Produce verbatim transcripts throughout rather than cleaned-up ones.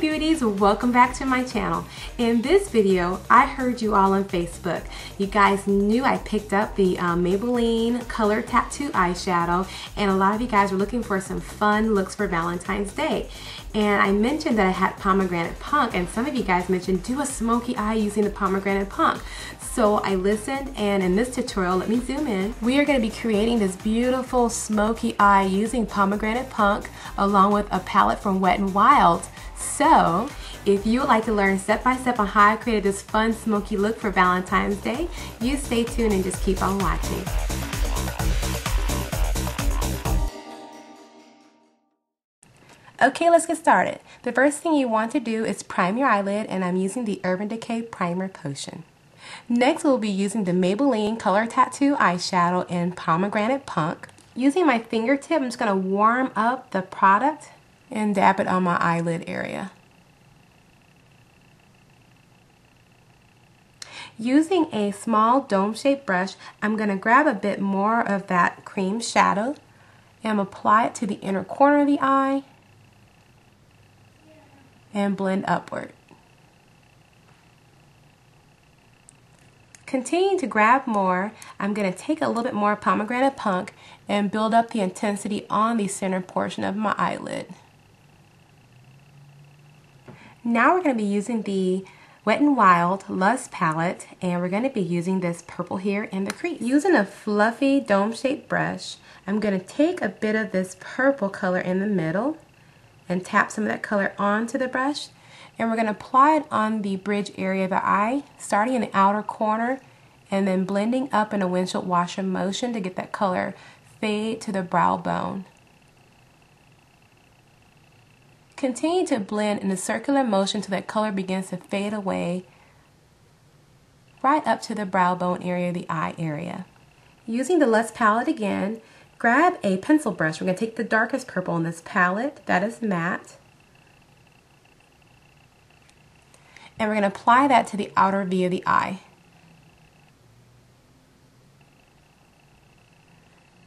beauties, welcome back to my channel. In this video, I heard you all on Facebook. You guys knew I picked up the uh, Maybelline Color Tattoo eyeshadow, and a lot of you guys were looking for some fun looks for Valentine's Day. And I mentioned that I had Pomegranate Punk, and some of you guys mentioned do a smoky eye using the Pomegranate Punk. So I listened, and in this tutorial, let me zoom in. We are going to be creating this beautiful smoky eye using Pomegranate Punk along with a palette from Wet n Wild. So if you would like to learn step by step on how I created this fun smoky look for Valentine's Day, you stay tuned and just keep on watching. Okay, let's get started. The first thing you want to do is prime your eyelid, and I'm using the Urban Decay Primer Potion. Next, we'll be using the Maybelline Color Tattoo eyeshadow in Pomegranate Punk. Using my fingertip, I'm just going to warm up the product and dab it on my eyelid area. Using a small dome-shaped brush, I'm going to grab a bit more of that cream shadow and apply it to the inner corner of the eye and blend upward. Continuing to grab more, I'm going to take a little bit more Pomegranate Punk and build up the intensity on the center portion of my eyelid. Now we're going to be using the Wet n Wild Lust Palette, and we're going to be using this purple here in the crease. Using a fluffy dome-shaped brush, I'm going to take a bit of this purple color in the middle and tap some of that color onto the brush, and we're going to apply it on the bridge area of the eye, starting in the outer corner and then blending up in a windshield washer motion to get that color fade to the brow bone. Continue to blend in a circular motion till that color begins to fade away right up to the brow bone area, the eye area. Using the Lust palette again, grab a pencil brush. We're going to take the darkest purple in this palette, that is matte, and we're going to apply that to the outer V of the eye.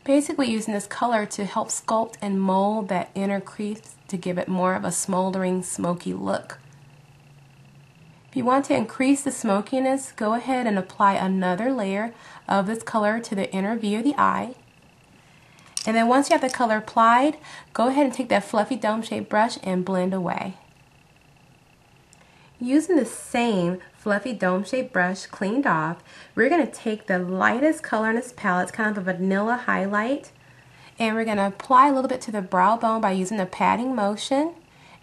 Basically using this color to help sculpt and mold that inner crease to give it more of a smoldering, smoky look. If you want to increase the smokiness, go ahead and apply another layer of this color to the inner V of the eye. And then once you have the color applied, go ahead and take that fluffy dome-shaped brush and blend away. Using the same fluffy dome-shaped brush cleaned off, we're going to take the lightest color in this palette, kind of a vanilla highlight, and we're going to apply a little bit to the brow bone by using a patting motion,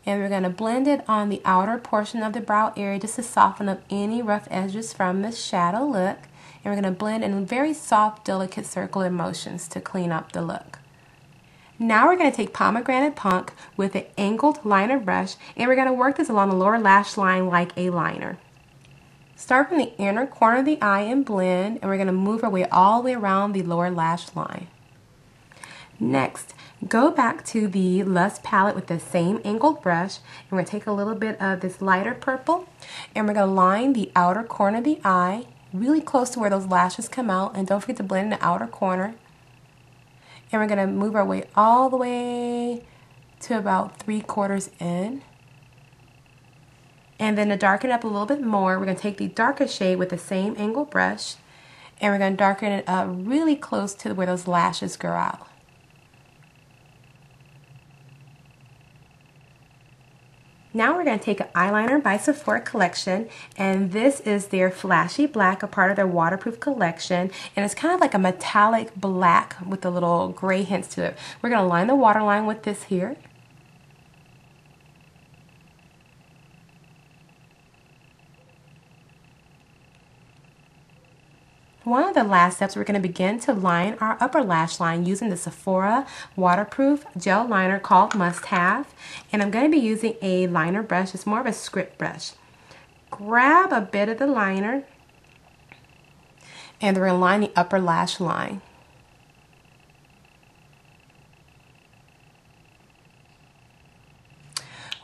and we're going to blend it on the outer portion of the brow area just to soften up any rough edges from this shadow look. And we're going to blend in very soft, delicate circular motions to clean up the look. Now we're going to take Pomegranate Punk with an angled liner brush, and we're going to work this along the lower lash line like a liner. Start from the inner corner of the eye and blend, and we're going to move our way all the way around the lower lash line. Next, go back to the Lust palette with the same angled brush, and we're going to take a little bit of this lighter purple, and we're going to line the outer corner of the eye really close to where those lashes come out, and don't forget to blend in the outer corner. And we're going to move our way all the way to about three quarters in. And then to darken it up a little bit more, we're going to take the darkest shade with the same angled brush, and we're going to darken it up really close to where those lashes grow out. Now we're going to take an eyeliner by Sephora Collection, and this is their Flashy Black, a part of their waterproof collection, and it's kind of like a metallic black with the little gray hints to it. We're going to line the waterline with this here. One of the last steps, we're going to begin to line our upper lash line using the Sephora waterproof gel liner called Must Have. And I'm going to be using a liner brush. It's more of a script brush. Grab a bit of the liner, and we're going to line the upper lash line.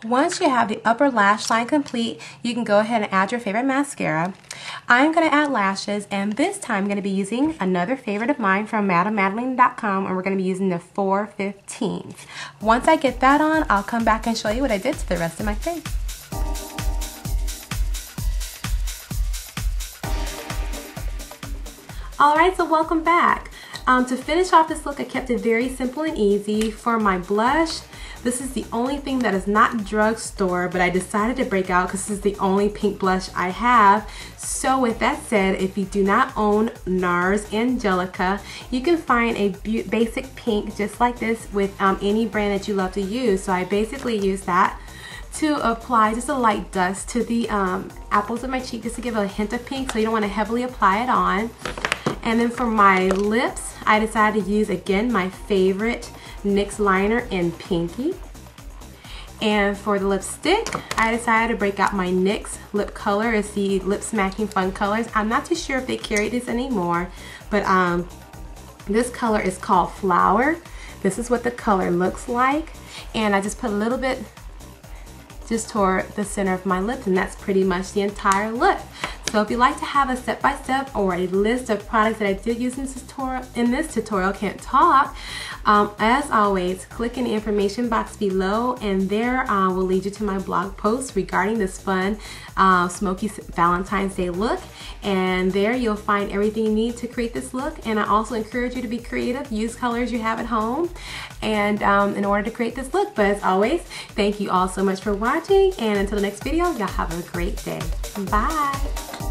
Once you have the upper lash line complete, you can go ahead and add your favorite mascara. I'm going to add lashes, and this time I'm going to be using another favorite of mine from madame madeline dot com, and we're going to be using the four fifteens. Once I get that on, I'll come back and show you what I did to the rest of my face. Alright, so welcome back. Um, to finish off this look, I kept it very simple and easy. For my blush, this is the only thing that is not drugstore, but I decided to break out because this is the only pink blush I have. So with that said, if you do not own NARS Angelica, you can find a basic pink just like this with um, any brand that you love to use. So I basically use that to apply just a light dust to the um, apples of my cheek, just to give it a hint of pink, so you don't want to heavily apply it on. And then for my lips, I decided to use, again, my favorite NYX liner in Pinky. And for the lipstick, I decided to break out my NYX lip color. It's the Lip Smacking Fun colors. I'm not too sure if they carry this anymore, but um, this color is called Flower. This is what the color looks like. And I just put a little bit just toward the center of my lips, and that's pretty much the entire look. So if you'd like to have a step-by-step or a list of products that I did use in this tutorial, in this tutorial can't talk, um, as always, click in the information box below, and there uh, will lead you to my blog post regarding this fun uh, smoky Valentine's Day look. And there you'll find everything you need to create this look. And I also encourage you to be creative, use colors you have at home, and um, in order to create this look. But as always, thank you all so much for watching, and until the next video, y'all have a great day. Bye.